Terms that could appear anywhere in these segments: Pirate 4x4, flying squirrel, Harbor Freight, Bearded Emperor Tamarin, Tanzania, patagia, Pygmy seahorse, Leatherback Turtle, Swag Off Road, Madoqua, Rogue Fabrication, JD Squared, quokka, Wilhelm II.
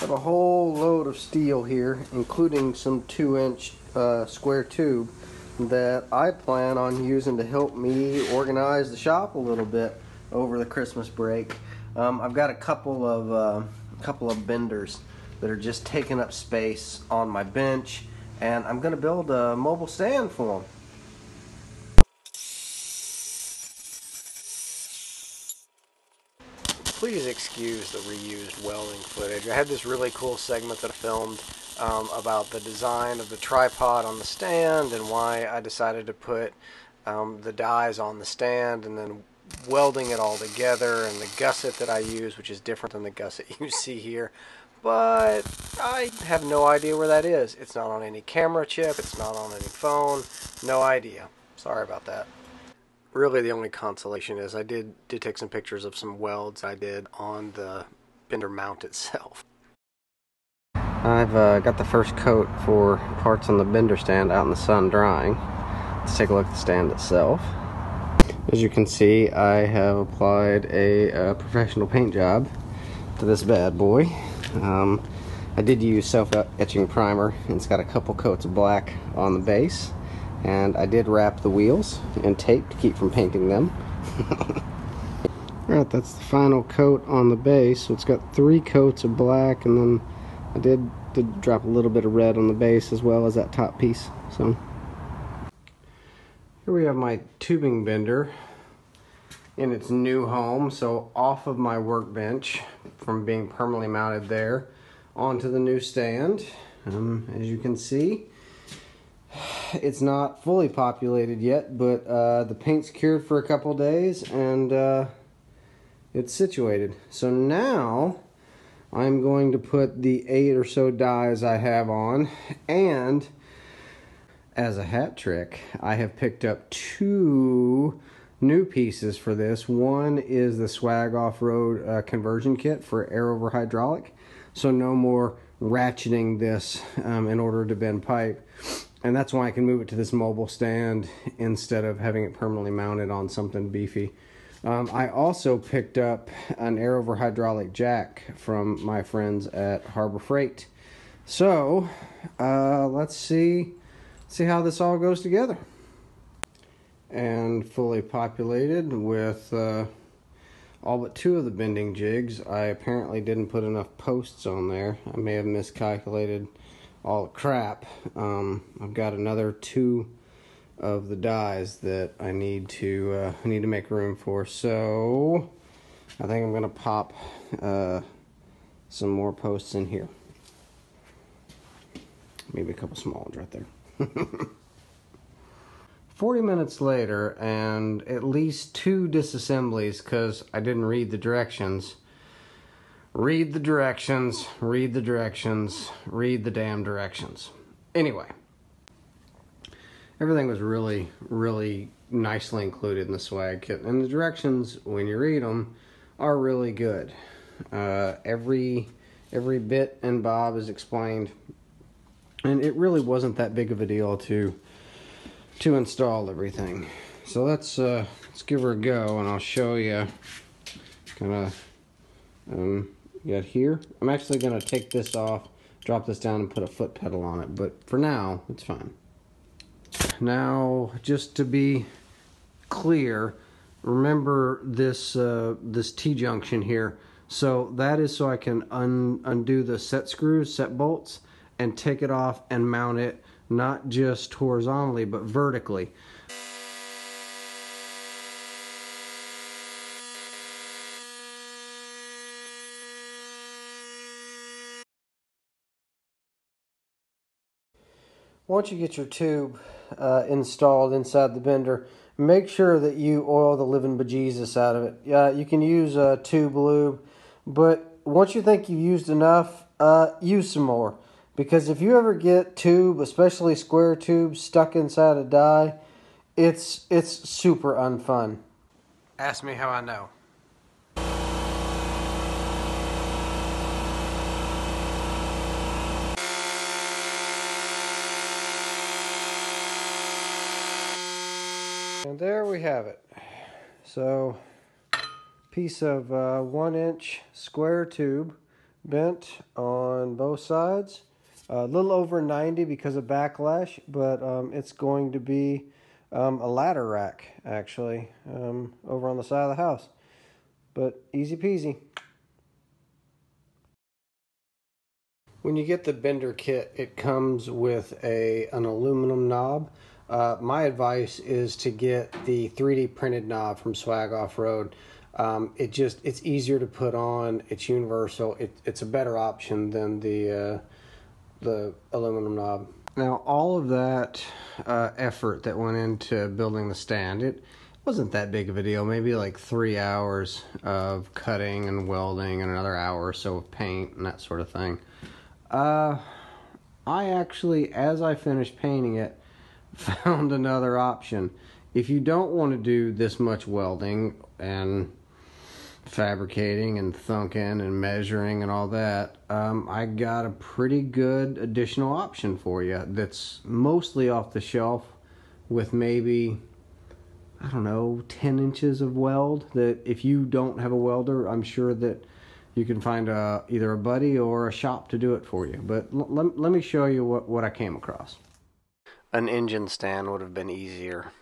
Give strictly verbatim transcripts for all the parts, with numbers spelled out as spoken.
Got a whole load of steel here, including some two inch uh, square tube that I plan on using to help me organize the shop a little bit over the Christmas break. Um, I've got a couple of uh, couple of benders that are just taking up space on my bench, and I'm going to build a mobile stand for them. Please excuse the reused welding footage. I had this really cool segment that I filmed um, about the design of the tripod on the stand and why I decided to put um, the dies on the stand and then welding it all together, and the gusset that I use, which is different than the gusset you see here, but I have no idea where that is. It's not on any camera chip, it's not on any phone, no idea. Sorry about that. Really the only consolation is I did, did take some pictures of some welds I did on the bender mount itself. I've uh, got the first coat for parts on the bender stand out in the sun drying. Let's take a look at the stand itself. As you can see, I have applied a, a professional paint job to this bad boy. Um, I did use self-etching primer, and it's got a couple coats of black on the base. And I did wrap the wheels in tape to keep from painting them. Alright, that's the final coat on the base. So it's got three coats of black, and then I did, did drop a little bit of red on the base as well as that top piece. So. Here we have my tubing bender in its new home, so off of my workbench from being permanently mounted there onto the new stand. Um, as you can see, it's not fully populated yet, but uh, the paint's cured for a couple days and uh, it's situated. So now I'm going to put the eight or so dies I have on, and as a hat trick, I have picked up two new pieces for this. One is the Swag Off Road uh, conversion kit for air over hydraulic, so no more ratcheting this um, in order to bend pipe, and that's why I can move it to this mobile stand instead of having it permanently mounted on something beefy. Um, I also picked up an air over hydraulic jack from my friends at Harbor Freight. So uh, let's see. See how this all goes together. And fully populated with uh, all but two of the bending jigs. I apparently didn't put enough posts on there. I may have miscalculated all the crap. Um, I've got another two of the dies that I need to uh, I need to make room for. So I think I'm gonna pop uh, some more posts in here. Maybe a couple small ones right there. forty minutes later, and at least two disassemblies because I didn't read the directions. Read the directions, read the directions, read the damn directions. Anyway, everything was really, really nicely included in the swag kit, and the directions, when you read them, are really good. Uh, every, every bit and bob is explained. And it really wasn't that big of a deal to to install everything. So let's uh, let's give her a go, and I'll show you. Kind of um, got here. I'm actually gonna take this off, drop this down, and put a foot pedal on it. But for now, it's fine. Now, just to be clear, remember this uh, this T-junction here. So that is so I can un undo the set screws, set bolts, and take it off and mount it not just horizontally but vertically. Once you get your tube uh, installed inside the bender, make sure that you oil the living bejesus out of it. Uh, you can use a uh, tube lube, but once you think you've used enough, uh, use some more. Because if you ever get tube, especially square tube, stuck inside a die, it's it's super unfun. Ask me how I know. And there we have it. So, piece of uh, one inch square tube bent on both sides. A little over ninety because of backlash, but um, it's going to be um, a ladder rack, actually, um, over on the side of the house. But easy peasy. When you get the bender kit, it comes with a an aluminum knob. Uh, my advice is to get the three D printed knob from Swag Off Road. Um, it just it's easier to put on. It's universal. It, it's a better option than the uh, the aluminum knob. Now all of that uh, effort that went into building the stand, it wasn't that big of a deal. Maybe like three hours of cutting and welding, and another hour or so of paint and that sort of thing. Uh, I actually, as I finished painting it, found another option. If you don't want to do this much welding and fabricating and thunking and measuring and all that, um, I got a pretty good additional option for you that's mostly off the shelf with maybe, I don't know, ten inches of weld that if you don't have a welder, I'm sure that you can find a, either a buddy or a shop to do it for you. But l let me show you what, what I came across. An engine stand would have been easier.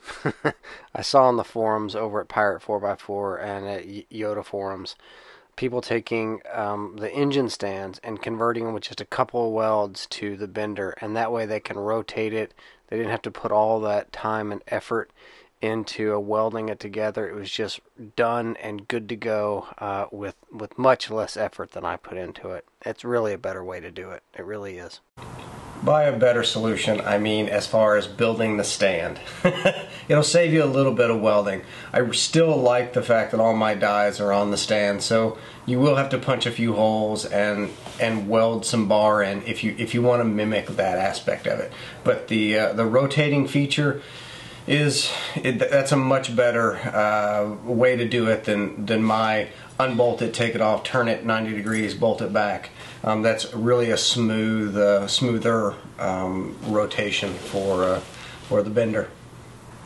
I saw on the forums over at Pirate four by four and at Yoda forums, people taking um, the engine stands and converting them with just a couple of welds to the bender, and that way they can rotate it. They didn't have to put all that time and effort into uh, welding it together. It was just done and good to go uh, with with much less effort than I put into it. It's really a better way to do it. It really is. By a better solution, I mean as far as building the stand. It'll save you a little bit of welding. I still like the fact that all my dies are on the stand, so you will have to punch a few holes and and weld some bar in if you if you want to mimic that aspect of it. But the uh, the rotating feature is it, that's a much better uh, way to do it than than my unbolt it, take it off, turn it ninety degrees, bolt it back. Um, that's really a smooth, uh, smoother um, rotation for uh, for the bender.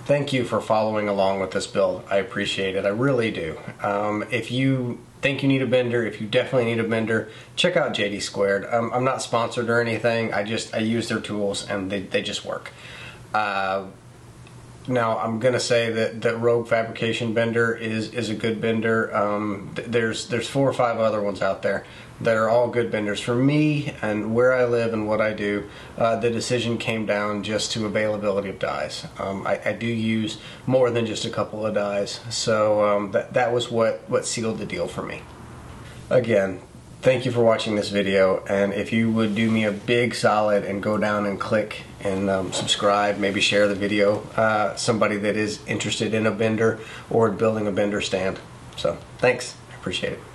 Thank you for following along with this build. I appreciate it. I really do. Um, if you think you need a bender, if you definitely need a bender, check out J D Squared. Um, I'm not sponsored or anything. I just I use their tools and they they just work. Uh, Now I'm gonna say that that Rogue Fabrication bender is is a good bender. Um, th there's there's four or five other ones out there that are all good benders. For me and where I live and what I do, uh, the decision came down just to availability of dyes. Um, I, I do use more than just a couple of dyes, so um, that that was what what sealed the deal for me. Again, thank you for watching this video, and if you would do me a big solid and go down and click and um, subscribe, maybe share the video, uh, somebody that is interested in a bender or building a bender stand. So thanks, I appreciate it.